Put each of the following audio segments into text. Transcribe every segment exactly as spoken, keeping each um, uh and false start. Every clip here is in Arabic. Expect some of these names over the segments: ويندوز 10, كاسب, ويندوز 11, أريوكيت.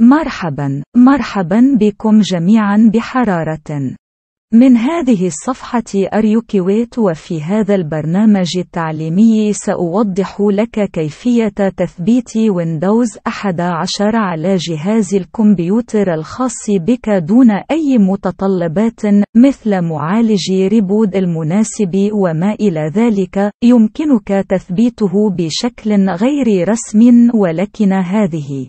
مرحبا، مرحبا بكم جميعا بحرارة. من هذه الصفحة أريوكيت، وفي هذا البرنامج التعليمي سأوضح لك كيفية تثبيت ويندوز أحد عشر على جهاز الكمبيوتر الخاص بك دون أي متطلبات مثل معالج ريبود المناسب وما إلى ذلك. يمكنك تثبيته بشكل غير رسمي، ولكن هذه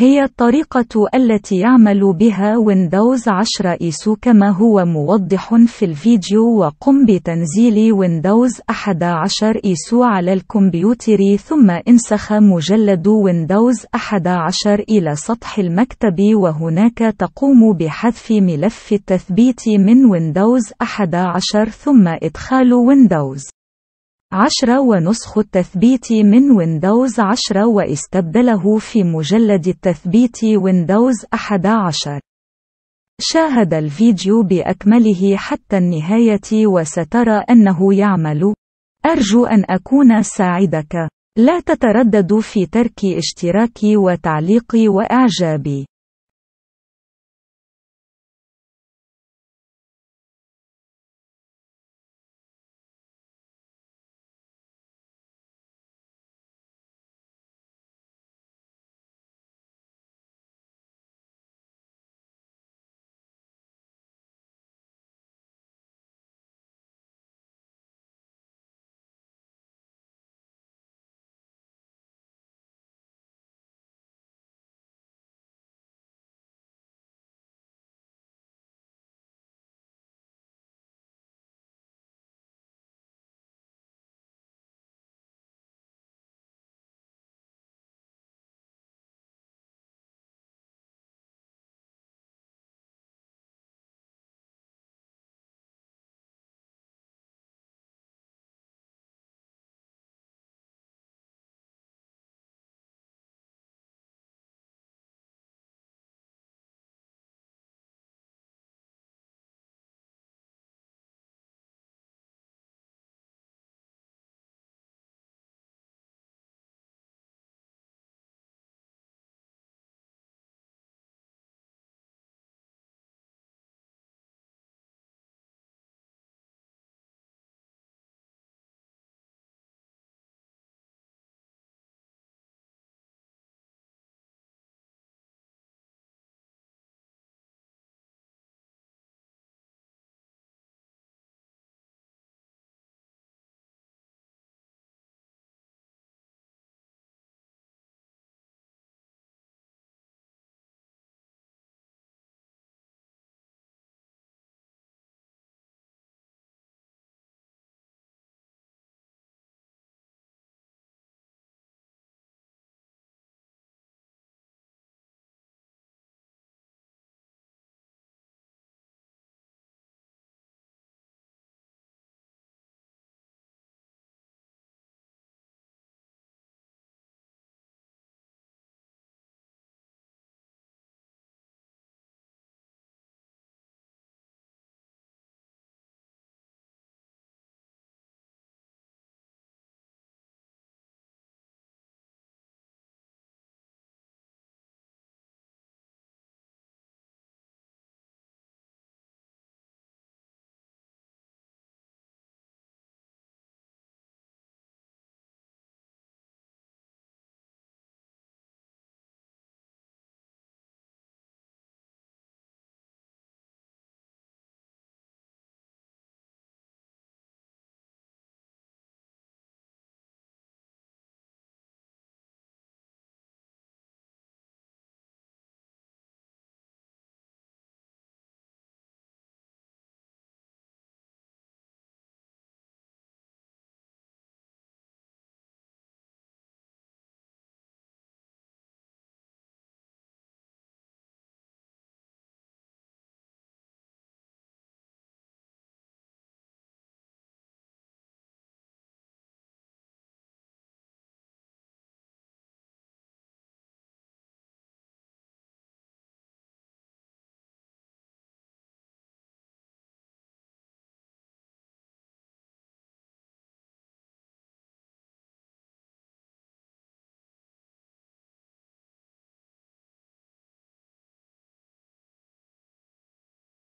هي الطريقة التي يعمل بها ويندوز عشرة إس كما هو موضح في الفيديو. وقم بتنزيل ويندوز أحد عشر إس على الكمبيوتر، ثم انسخ مجلد ويندوز أحد عشر إلى سطح المكتب، وهناك تقوم بحذف ملف التثبيت من ويندوز أحد عشر، ثم إدخال ويندوز عشرة ونسخ التثبيت من ويندوز عشرة واستبدله في مجلد التثبيت ويندوز أحد عشر. شاهد الفيديو بأكمله حتى النهاية وسترى أنه يعمل. أرجو أن أكون ساعدك. لا تتردد في ترك اشتراكي وتعليقي وإعجابي.